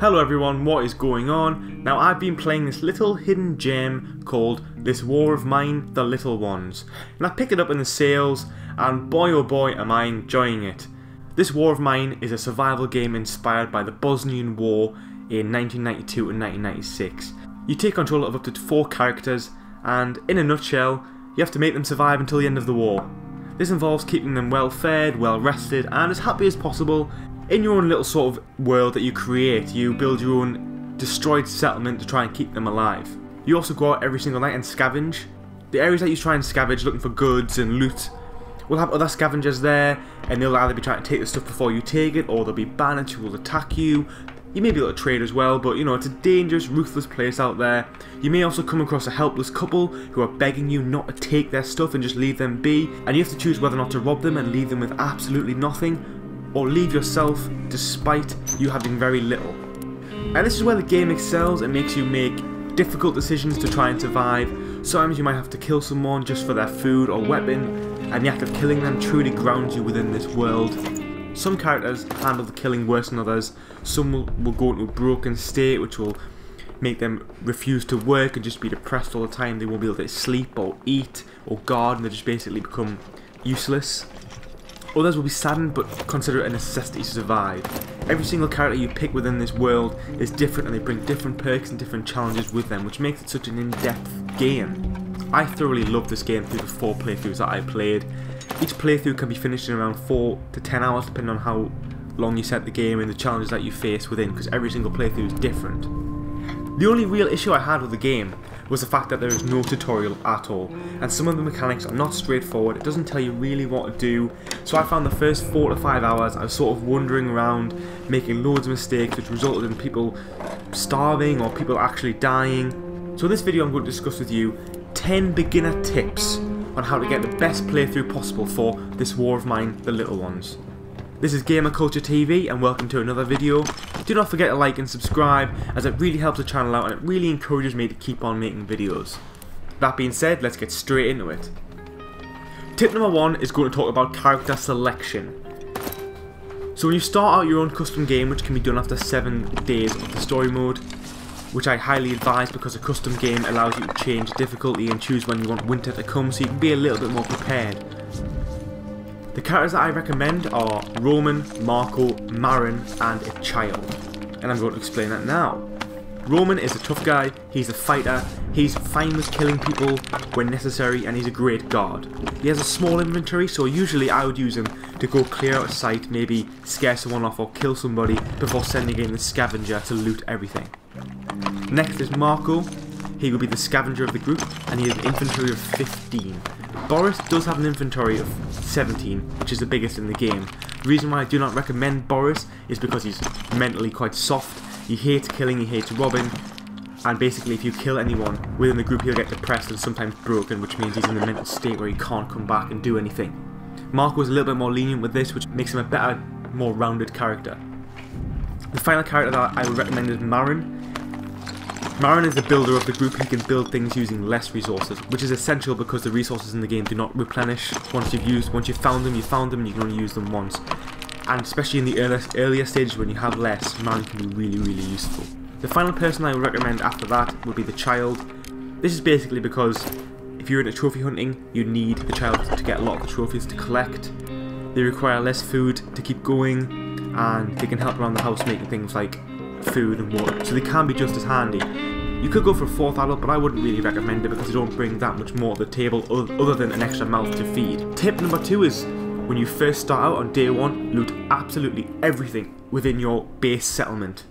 Hello everyone, what is going on? Now I've been playing this little hidden gem called This War of Mine, The Little Ones. And I picked it up in the sales and boy oh boy am I enjoying it. This War of Mine is a survival game inspired by the Bosnian War in 1992 and 1996. You take control of up to 4 characters and in a nutshell, you have to make them survive until the end of the war. This involves keeping them well fed, well rested and as happy as possible in your own little sort of world that you create. You build your own destroyed settlement to try and keep them alive. You also go out every single night and scavenge. The areas that you try and scavenge looking for goods and loot will have other scavengers there and they'll either be trying to take the stuff before you take it or they'll be bandits who will attack you. You may be able to trade as well, but you know, it's a dangerous, ruthless place out there. You may also come across a helpless couple who are begging you not to take their stuff and just leave them be, and you have to choose whether or not to rob them and leave them with absolutely nothing, or leave yourself despite you having very little. And this is where the game excels. It makes you make difficult decisions to try and survive. Sometimes you might have to kill someone just for their food or weapon, and the act of killing them truly grounds you within this world. Some characters handle the killing worse than others. Some will go into a broken state which will make them refuse to work and just be depressed all the time. They won't be able to sleep or eat or guard and they just basically become useless. Others will be saddened but consider it a necessity to survive. Every single character you pick within this world is different and they bring different perks and different challenges with them, which makes it such an in-depth game. I thoroughly loved this game through the 4 playthroughs that I played. Each playthrough can be finished in around 4 to 10 hours depending on how long you set the game and the challenges that you face within, because every single playthrough is different. The only real issue I had with the game was the fact that there is no tutorial at all, and some of the mechanics are not straightforward. It doesn't tell you really what to do, so I found the first 4 to 5 hours I was sort of wandering around making loads of mistakes which resulted in people starving or people actually dying. So in this video I'm going to discuss with you 10 beginner tips on how to get the best playthrough possible for This War of Mine, The Little Ones. This is Gamer Culture TV and welcome to another video. Do not forget to like and subscribe as it really helps the channel out and it really encourages me to keep on making videos. That being said, let's get straight into it. Tip number 1 is going to talk about character selection. So when you start out your own custom game, which can be done after 7 days of the story mode, which I highly advise because a custom game allows you to change difficulty and choose when you want winter to come so you can be a little bit more prepared. The characters that I recommend are Roman, Marco, Marin and a child, and I'm going to explain that now. Roman is a tough guy, he's a fighter, he's fine with killing people when necessary and he's a great guard. He has a small inventory so usually I would use him to go clear out a site, maybe scare someone off or kill somebody before sending in the scavenger to loot everything. Next is Marco. He will be the scavenger of the group and he has an inventory of 15. Boris does have an inventory of 17, which is the biggest in the game. The reason why I do not recommend Boris is because he's mentally quite soft. He hates killing, he hates robbing, and basically if you kill anyone within the group he'll get depressed and sometimes broken, which means he's in a mental state where he can't come back and do anything. Marco is a little bit more lenient with this, which makes him a better, more rounded character. The final character that I would recommend is Marin. Marin is the builder of the group. He can build things using less resources, which is essential because the resources in the game do not replenish once you've found them, and you can only use them once. And especially in the earlier stages when you have less, Marin can be really, really useful. The final person I would recommend after that would be the child. This is basically because if you're into trophy hunting, you need the child to get a lot of the trophies to collect. They require less food to keep going, and they can help around the house making things like food and water, so they can be just as handy. You could go for a 4th adult, but I wouldn't really recommend it because they don't bring that much more to the table other than an extra mouth to feed. Tip number 2 is when you first start out on day 1, loot absolutely everything within your base settlement.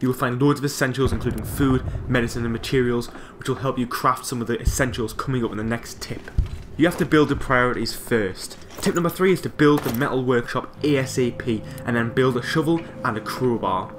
You will find loads of essentials including food, medicine and materials, which will help you craft some of the essentials coming up in the next tip. You have to build the priorities first. Tip number 3 is to build the metal workshop ASAP and then build a shovel and a crowbar.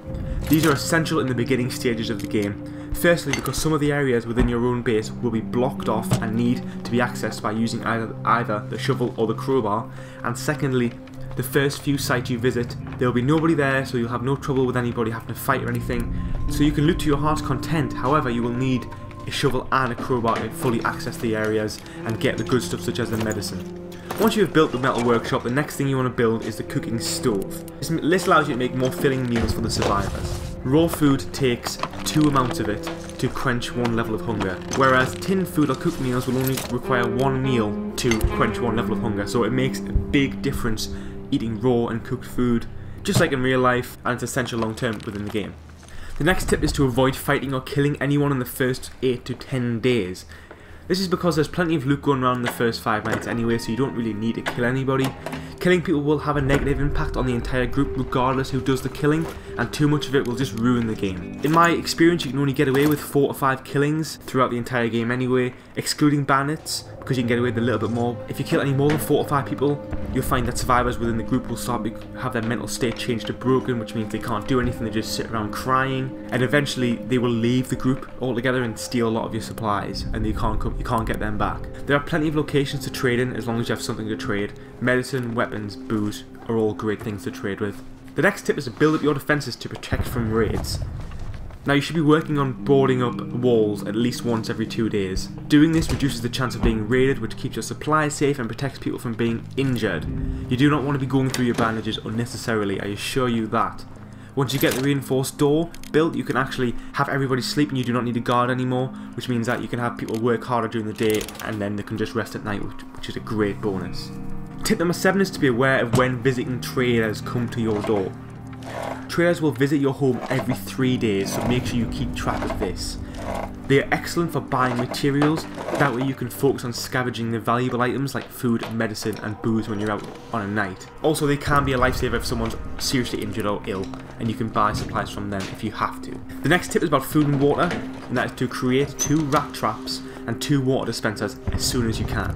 These are essential in the beginning stages of the game. Firstly, because some of the areas within your own base will be blocked off and need to be accessed by using either the shovel or the crowbar. And secondly, the first few sites you visit, there will be nobody there, so you'll have no trouble with anybody having to fight or anything. So you can loot to your heart's content. However, you will need a shovel and a crowbar to fully access the areas and get the good stuff such as the medicine. Once you have built the metal workshop, the next thing you want to build is the cooking stove. This allows you to make more filling meals for the survivors. Raw food takes two amounts of it to quench one level of hunger, whereas tinned food or cooked meals will only require one meal to quench one level of hunger, so it makes a big difference eating raw and cooked food, just like in real life, and it's essential long term within the game. The next tip is to avoid fighting or killing anyone in the first 8 to 10 days. This is because there's plenty of loot going around in the first 5 nights anyway, so you don't really need to kill anybody. Killing people will have a negative impact on the entire group regardless who does the killing, and too much of it will just ruin the game. In my experience, you can only get away with 4 or 5 killings throughout the entire game anyway, excluding bandits, because you can get away with a little bit more. If you kill any more than 4 or 5 people, you'll find that survivors within the group will start to have their mental state changed to broken, which means they can't do anything, they just sit around crying, and eventually they will leave the group altogether and steal a lot of your supplies, and you can't get them back. There are plenty of locations to trade in as long as you have something to trade. Medicine, weapons, booze are all great things to trade with. The next tip is to build up your defenses to protect from raids. Now, you should be working on boarding up walls at least once every 2 days. Doing this reduces the chance of being raided, which keeps your supplies safe and protects people from being injured. You do not want to be going through your bandages unnecessarily, I assure you that. Once you get the reinforced door built, you can actually have everybody sleep and you do not need a guard anymore, which means that you can have people work harder during the day and then they can just rest at night, which is a great bonus. Tip number 7 is to be aware of when visiting traders come to your door. Traders will visit your home every 3 days, so make sure you keep track of this. They are excellent for buying materials, that way you can focus on scavenging the valuable items like food, medicine and booze when you're out on a night. Also, they can be a lifesaver if someone's seriously injured or ill, and you can buy supplies from them if you have to. The next tip is about food and water, and that is to create 2 rat traps and 2 water dispensers as soon as you can.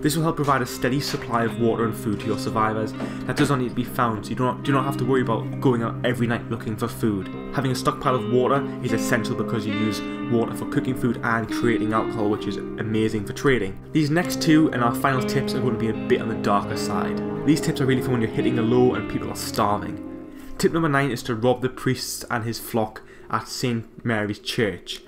This will help provide a steady supply of water and food to your survivors that does not need to be found, so you do not have to worry about going out every night looking for food. Having a stockpile of water is essential because you use water for cooking food and creating alcohol, which is amazing for trading. These next 2 and our final tips are going to be a bit on the darker side. These tips are really for when you're hitting a low and people are starving. Tip number 9 is to rob the priest and his flock at St. Mary's Church.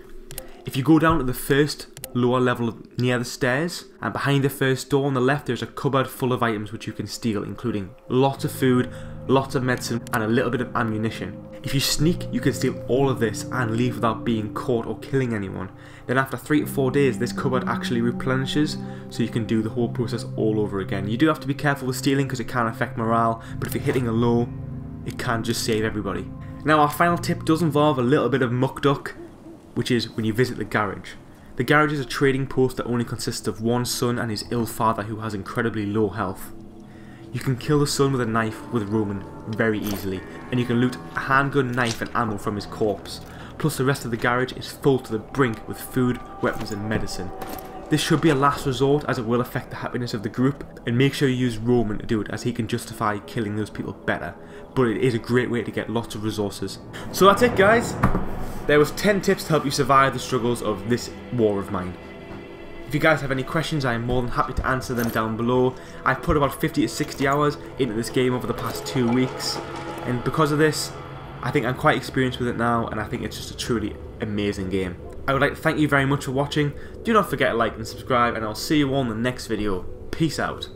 If you go down to the first lower level near the stairs, and behind the first door on the left there's a cupboard full of items which you can steal, including lots of food, lots of medicine and a little bit of ammunition. If you sneak, you can steal all of this and leave without being caught or killing anyone. Then after 3 to 4 days this cupboard actually replenishes, so you can do the whole process all over again. You do have to be careful with stealing because it can affect morale, but if you're hitting a low, it can just save everybody. Now, our final tip does involve a little bit of muck duck, which is when you visit the garage. The garage is a trading post that only consists of one son and his ill father who has incredibly low health. You can kill the son with a knife with Roman very easily, and you can loot a handgun, knife and ammo from his corpse. Plus the rest of the garage is full to the brink with food, weapons and medicine. This should be a last resort as it will affect the happiness of the group, and make sure you use Roman to do it as he can justify killing those people better. But it is a great way to get lots of resources. So that's it, guys. There was 10 tips to help you survive the struggles of This War of Mine. If you guys have any questions, I am more than happy to answer them down below. I've put about 50 to 60 hours into this game over the past 2 weeks, and because of this, I think I'm quite experienced with it now, and I think it's just a truly amazing game. I would like to thank you very much for watching. Do not forget to like and subscribe, and I'll see you all in the next video. Peace out.